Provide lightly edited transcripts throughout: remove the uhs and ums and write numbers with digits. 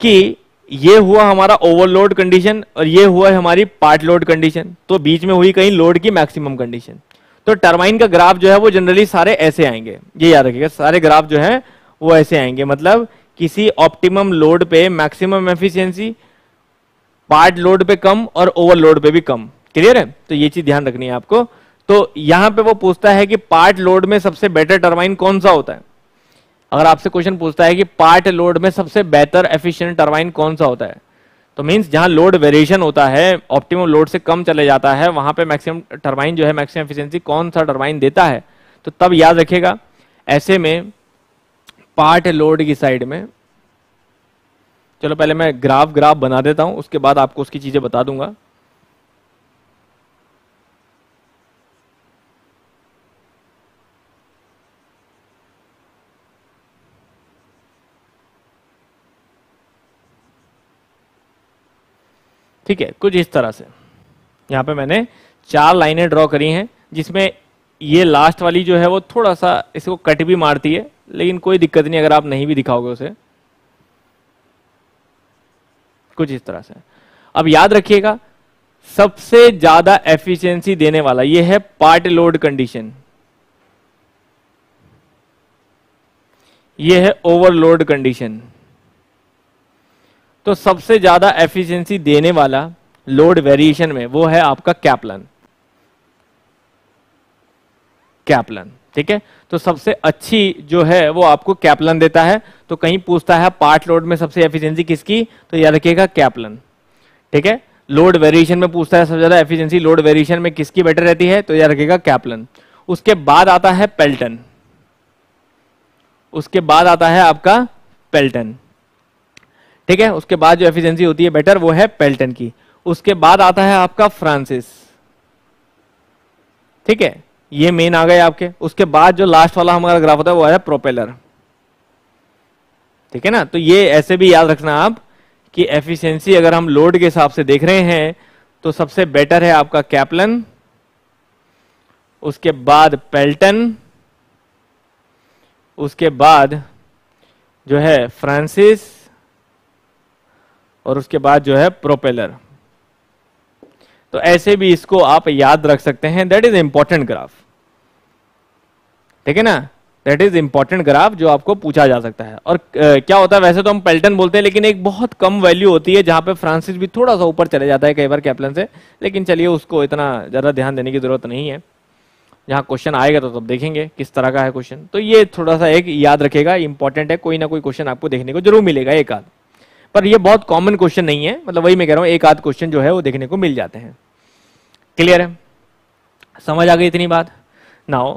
कि ये हुआ हमारा ओवरलोड कंडीशन और ये हुआ हमारी पार्ट लोड कंडीशन, तो बीच में हुई कहीं लोड की मैक्सिमम कंडीशन। तो टरबाइन का ग्राफ जो है वो जनरली सारे ऐसे आएंगे, ये याद रखिएगा, सारे ग्राफ जो है वो ऐसे आएंगे। मतलब किसी ऑप्टिमम लोड पे मैक्सिमम एफिशिएंसी, पार्ट लोड पे कम और ओवरलोड पे भी कम। क्लियर है? तो ये चीज ध्यान रखनी है आपको। तो यहां पे वो पूछता है कि पार्ट लोड में सबसे बेटर टरबाइन कौन सा होता है। अगर आपसे क्वेश्चन पूछता है कि पार्ट लोड में सबसे बेहतर एफिशिएंट टरबाइन कौन सा होता है, तो मींस जहां लोड वेरिएशन होता है, ऑप्टिमम लोड से कम चले जाता है, वहां पे मैक्सिमम टरबाइन जो है मैक्सिमम एफिशिएंसी कौन सा टरबाइन देता है। तो तब याद रखिएगा ऐसे में पार्ट लोड की साइड में, चलो पहले मैं ग्राफ बना देता हूं, उसके बाद आपको उसकी चीजें बता दूंगा। ठीक है, कुछ इस तरह से यहाँ पे मैंने 4 लाइनें ड्रॉ करी हैं, जिसमें ये लास्ट वाली जो है वो थोड़ा सा इसको कट भी मारती है, लेकिन कोई दिक्कत नहीं अगर आप नहीं भी दिखाओगे उसे। कुछ इस तरह से अब याद रखिएगा सबसे ज्यादा एफिशिएंसी देने वाला ये है पार्ट लोड कंडीशन, ये है ओवरलोड कंडीशन। तो सबसे ज्यादा एफिशिएंसी देने वाला लोड वेरिएशन में वो है आपका कैप्लन। ठीक है, तो सबसे अच्छी जो है वो आपको कैप्लन देता है। तो कहीं पूछता है पार्ट लोड में सबसे एफिशिएंसी किसकी, तो याद रखिएगा कैप्लन। ठीक है, लोड वेरिएशन में पूछता है सबसे ज्यादा एफिशिएंसी लोड वेरिएशन में किसकी बेटर रहती है, तो याद रखिएगा कैप्लन। उसके बाद आता है पेल्टन, उसके बाद आता है आपका पेल्टन। ठीक है, उसके बाद जो एफिशिएंसी होती है बेटर वो है पेल्टन की। उसके बाद आता है आपका फ्रांसिस। ठीक है, ये मेन आ गए आपके। उसके बाद जो लास्ट वाला हमारा ग्राफ होता है वो है प्रोपेलर। ठीक है ना, तो ये ऐसे भी याद रखना आप कि एफिशिएंसी अगर हम लोड के हिसाब से देख रहे हैं तो सबसे बेटर है आपका कैप्लन, उसके बाद पेल्टन, उसके बाद जो है फ्रांसिस और उसके बाद जो है प्रोपेलर। तो ऐसे भी इसको आप याद रख सकते हैं। That is important graph. ठीक है ना, दैट इज इंपॉर्टेंट ग्राफ जो आपको पूछा जा सकता है। और क्या होता है, वैसे तो हम पेल्टन बोलते हैं लेकिन एक बहुत कम वैल्यू होती है जहां पे फ्रांसिस भी थोड़ा सा ऊपर चले जाता है कई बार कैप्लन से, लेकिन चलिए उसको इतना ज्यादा ध्यान देने की जरूरत नहीं है। जहां क्वेश्चन आएगा तो तब देखेंगे किस तरह का है क्वेश्चन। तो ये थोड़ा सा एक याद रखेगा, इंपॉर्टेंट है, कोई ना कोई क्वेश्चन आपको देखने को जरूर मिलेगा एक आध, पर ये बहुत कॉमन क्वेश्चन नहीं है। मतलब वही मैं कह रहा हूं, एक आध क्वेश्चन जो है वो देखने को मिल जाते हैं। क्लियर है, समझ आ गई इतनी बात। नाउ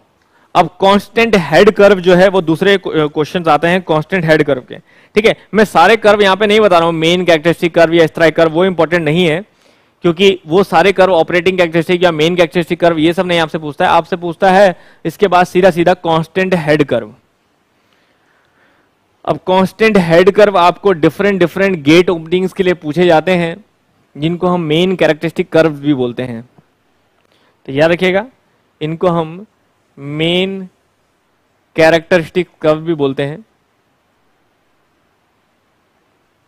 अब कांस्टेंट हेड कर्व जो है वो दूसरे क्वेश्चंस आते हैं कांस्टेंट हेड कर्व के। ठीक है, मैं सारे कर्व यहाँ पे नहीं बता रहा हूँ, मेन कैरेक्टरिस्टिक कर्व या स्ट्राइक कर्व वो इंपॉर्टेंट नहीं है, क्योंकि वो सारे कर्व ऑपरेटिंग कैरेक्टरिस्टिक या मेन कैरेक्टरिस्टिक कर्व ये सब नहीं आपसे पूछता है। आपसे पूछता है इसके बाद सीधा सीधा कांस्टेंट हेड कर्व। अब कांस्टेंट हेड कर्व आपको डिफरेंट डिफरेंट गेट ओपनिंग्स के लिए पूछे जाते हैं, जिनको हम मेन कैरेक्टरिस्टिक कर्व भी बोलते हैं। तो याद रखिएगा इनको हम मेन कैरेक्टरिस्टिक कर्व भी बोलते हैं,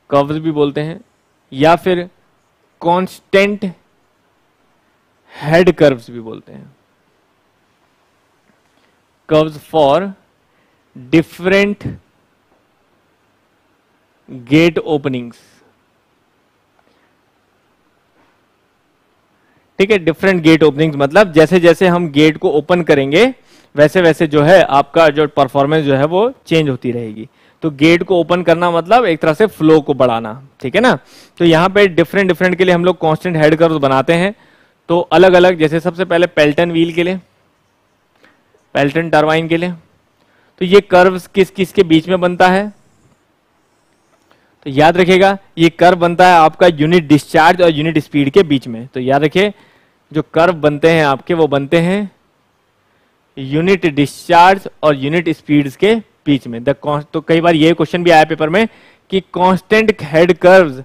कर्व्स भी बोलते हैं, या फिर कांस्टेंट हेड कर्व्स भी बोलते हैं। Curves for different gate openings. ठीक है, डिफरेंट गेट ओपनिंग्स मतलब जैसे जैसे हम गेट को ओपन करेंगे वैसे वैसे जो है आपका जो परफॉर्मेंस जो है वो चेंज होती रहेगी। तो गेट को ओपन करना मतलब एक तरह से फ्लो को बढ़ाना। ठीक है ना, तो यहाँ पे डिफरेंट डिफरेंट के लिए हम लोग कांस्टेंट हेड कर्व्स बनाते हैं। तो अलग अलग, जैसे सबसे पहले पेल्टन व्हील के लिए, पेल्टन टरबाइन के लिए, तो ये कर्व्स किस किस के बीच में बनता है, तो याद रखिएगा ये कर्व बनता है आपका यूनिट डिस्चार्ज और यूनिट स्पीड के बीच में। तो याद रखिए जो कर्व बनते हैं आपके वो बनते हैं यूनिट डिस्चार्ज और यूनिट स्पीड्स के बीच में। तो कई बार ये क्वेश्चन भी आया पेपर में कि constant head curves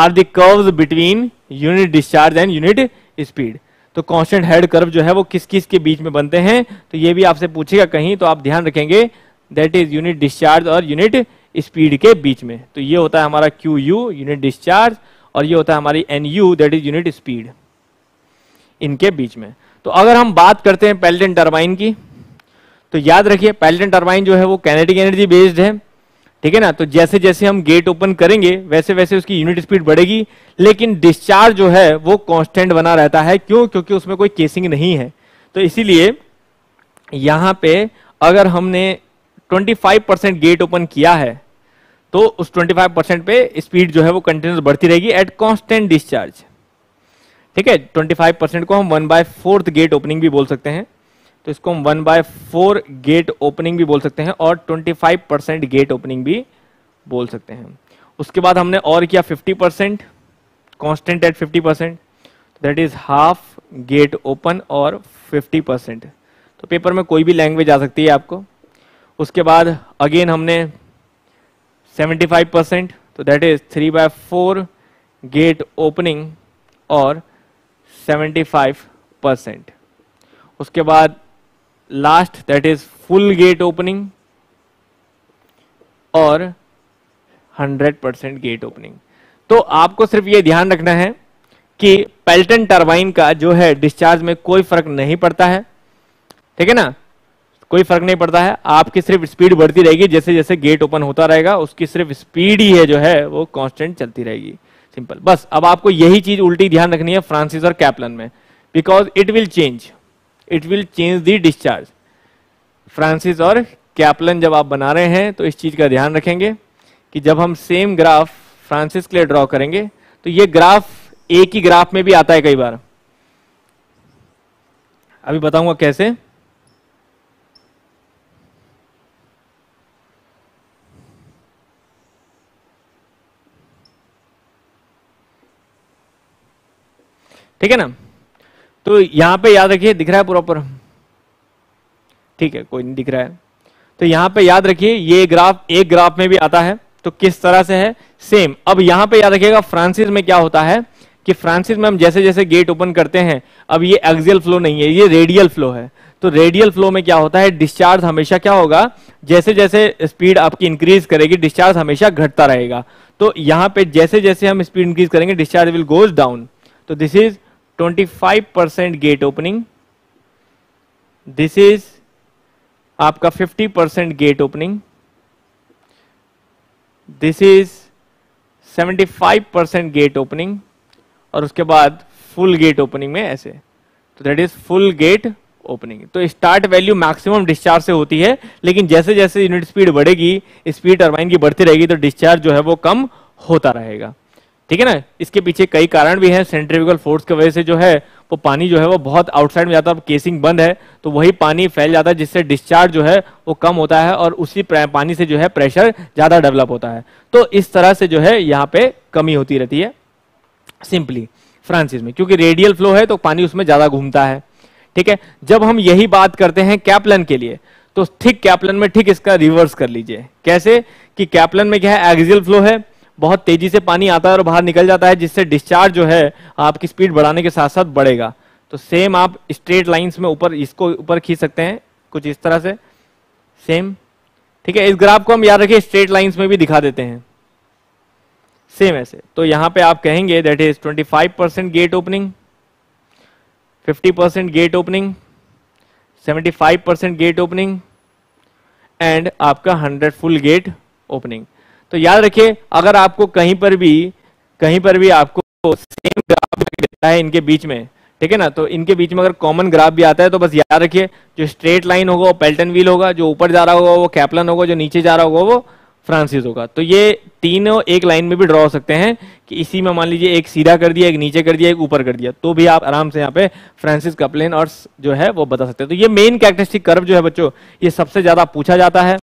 are the curves between unit discharge and unit speed. तो कांस्टेंट हेड कर्व जो है वो किस किस के बीच में बनते हैं, तो ये भी आपसे पूछेगा कहीं, तो आप ध्यान रखेंगे दैट इज यूनिट डिस्चार्ज और यूनिट स्पीड के बीच में। तो ये होता है हमारा क्यू यू यूनिट डिस्चार्ज, और ये होता है हमारी N U that is unit speed, इनके बीच में। तो अगर हम बात करते हैं पेल्टन टर्बाइन की, तो याद रखिए पेल्टन टर्बाइन जो है वो काइनेटिक एनर्जी बेस्ड है, ठीक है ना। तो जैसे जैसे हम गेट ओपन करेंगे वैसे वैसे उसकी यूनिट स्पीड बढ़ेगी, लेकिन डिस्चार्ज जो है वो कांस्टेंट बना रहता है। क्यों? क्योंकि उसमें कोई केसिंग नहीं है। तो इसीलिए यहाँ पे अगर हमने 25% गेट ओपन किया है तो उस 25% पे स्पीड जो है वो कंटिन्यूस बढ़ती रहेगी एट कांस्टेंट डिस्चार्ज, ठीक है। 25% को हम 1/4 गेट ओपनिंग भी बोल सकते हैं, तो इसको हम 1/4 गेट ओपनिंग भी बोल सकते हैं और 25% गेट ओपनिंग भी बोल सकते हैं। उसके बाद हमने और किया 50% constant at 50%, that is half gate open और 50%। तो पेपर में कोई भी लैंग्वेज आ सकती है आपको। उसके बाद अगेन हमने 75%, तो दैट इज 3/4 गेट ओपनिंग और 75%। उसके बाद last that is full gate opening और 100% गेट ओपनिंग। तो आपको सिर्फ ये ध्यान रखना है कि पेल्टन टर्बाइन का जो है डिस्चार्ज में कोई फर्क नहीं पड़ता है, ठीक है ना, कोई फर्क नहीं पड़ता है। आपकी सिर्फ स्पीड बढ़ती रहेगी जैसे जैसे गेट ओपन होता रहेगा, उसकी सिर्फ स्पीड ही है जो है वो कांस्टेंट चलती रहेगी, सिंपल बस। अब आपको यही चीज उल्टी ध्यान रखनी है फ्रांसिस और कैप्लन में, because it will change the discharge. Francis और कैप्लन जब आप बना रहे हैं तो इस चीज का ध्यान रखेंगे कि जब हम सेम ग्राफ फ्रांसिस के लिए ड्रॉ करेंगे तो ये ग्राफ एक ही ग्राफ में भी आता है कई बार, अभी बताऊंगा कैसे। ठीक है ना। तो यहां पे याद रखिए, दिख रहा है प्रॉपर? ठीक है, कोई नहीं दिख रहा है तो यहां पे याद रखिए ये ग्राफ एक ग्राफ में भी आता है। तो किस तरह से है? सेम। अब यहां पे याद रखिएगा फ्रांसिस में क्या होता है कि फ्रांसिस में हम जैसे जैसे गेट ओपन करते हैं, अब ये एक्सियल फ्लो नहीं है, ये रेडियल फ्लो है। तो रेडियल फ्लो में क्या होता है, डिस्चार्ज हमेशा क्या होगा, जैसे जैसे स्पीड आपकी इंक्रीज करेगी डिस्चार्ज हमेशा घटता रहेगा। तो यहां पे जैसे जैसे हम स्पीड इंक्रीज करेंगे डिस्चार्ज विल गोज डाउन। तो this is 25% gate opening, this is आपका 50% gate opening, this is 75% gate opening और उसके बाद फुल गेट ओपनिंग में ऐसे। तो that is full gate opening. तो स्टार्ट वैल्यू मैक्सिमम डिस्चार्ज से होती है, लेकिन जैसे जैसे यूनिट स्पीड बढ़ेगी, स्पीड टरबाइन की बढ़ती रहेगी तो डिस्चार्ज जो है वो कम होता रहेगा, ठीक है ना। इसके पीछे कई कारण भी हैं। सेंट्रीफ्यूगल फोर्स की वजह से जो है वो पानी जो है वो बहुत आउटसाइड में जाता है, केसिंग बंद है तो वही पानी फैल जाता है जिससे डिस्चार्ज जो है वो कम होता है और उसी पानी से जो है प्रेशर ज्यादा डेवलप होता है। तो इस तरह से जो है यहाँ पे कमी होती रहती है सिंपली फ्रांसिस में, क्योंकि रेडियल फ्लो है तो पानी उसमें ज्यादा घूमता है, ठीक है। जब हम यही बात करते हैं कैप्लन के लिए तो ठीक कैप्लन में ठीक इसका रिवर्स कर लीजिए। कैसे कि कैप्लन में क्या है, एक्सियल फ्लो है, बहुत तेजी से पानी आता है और बाहर निकल जाता है जिससे डिस्चार्ज जो है आपकी स्पीड बढ़ाने के साथ साथ बढ़ेगा। तो सेम आप स्ट्रेट लाइंस में ऊपर इसको ऊपर खींच सकते हैं कुछ इस तरह से, सेम, ठीक है। इस ग्राफ को हम याद रखें स्ट्रेट लाइंस में भी दिखा देते हैं सेम ऐसे। तो यहां पे आप कहेंगे that is 25% gate opening, 50% gate opening, 75% gate opening and आपका 100 फुल गेट ओपनिंग। तो याद रखिए अगर आपको कहीं पर भी आपको सेम ग्राफ देता है इनके बीच में, ठीक है ना, तो इनके बीच में अगर कॉमन ग्राफ भी आता है तो बस याद रखिए जो स्ट्रेट लाइन होगा वो पेल्टन व्हील होगा, जो ऊपर जा रहा होगा वो कैप्लन होगा, जो नीचे जा रहा होगा वो फ्रांसिस होगा। तो ये तीनों एक लाइन में भी ड्रॉ हो सकते हैं कि इसी में मान लीजिए एक सीधा कर दिया, एक नीचे कर दिया, एक ऊपर कर दिया, तो भी आप आराम से यहाँ पे फ्रांसिस कैप्लन और जो है वो बता सकते हैं। तो ये मेन कैरेक्टरिस्टिक कर्व जो है बच्चों ये सबसे ज्यादा पूछा जाता है।